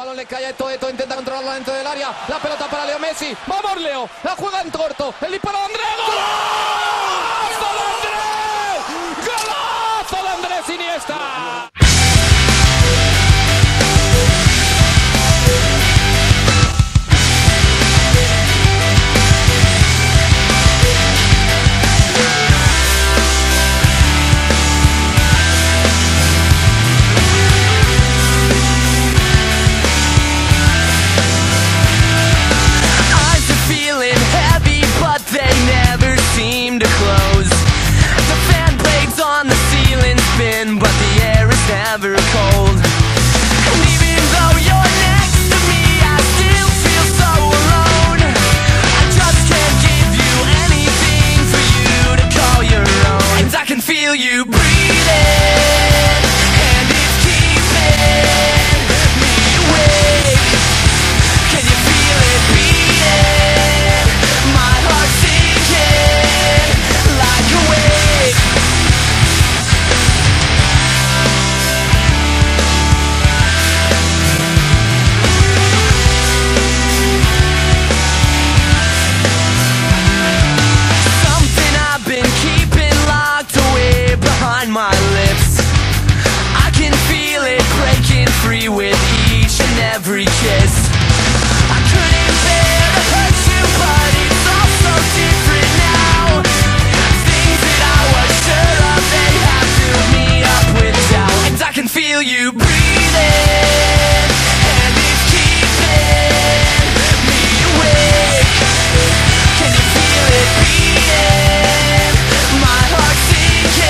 balón le cae a Eto'o, intenta controlarla dentro del área, la pelota para Leo Messi, vamos Leo, la juega en corto, el disparo de Andrés, ¡golazo de Andrés Iniesta! But the air is never cold, and even though you're next to me, I still feel so alone. I just can't give you anything for you to call your own, and I can feel you breathing, and it's keeping me awake. Can you feel it beating? My heart's sinking like a wave. My lips, I can feel it breaking free with each and every kiss. I couldn't bear to hurt you, but it's all so different now. Things that I was sure of, they have filled me up with doubt, and I can feel you breathing, and it's keeping me awake. Can you feel it beating? My heart's sinking.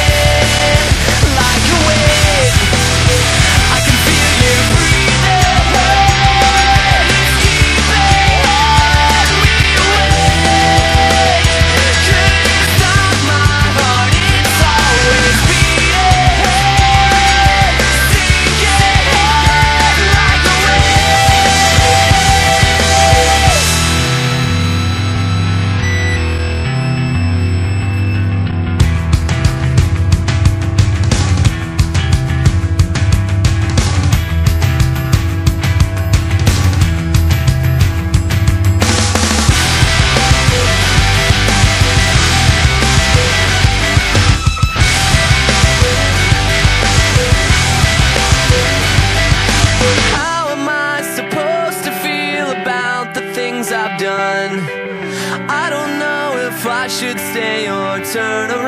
I've done. I don't know if I should stay or turn around.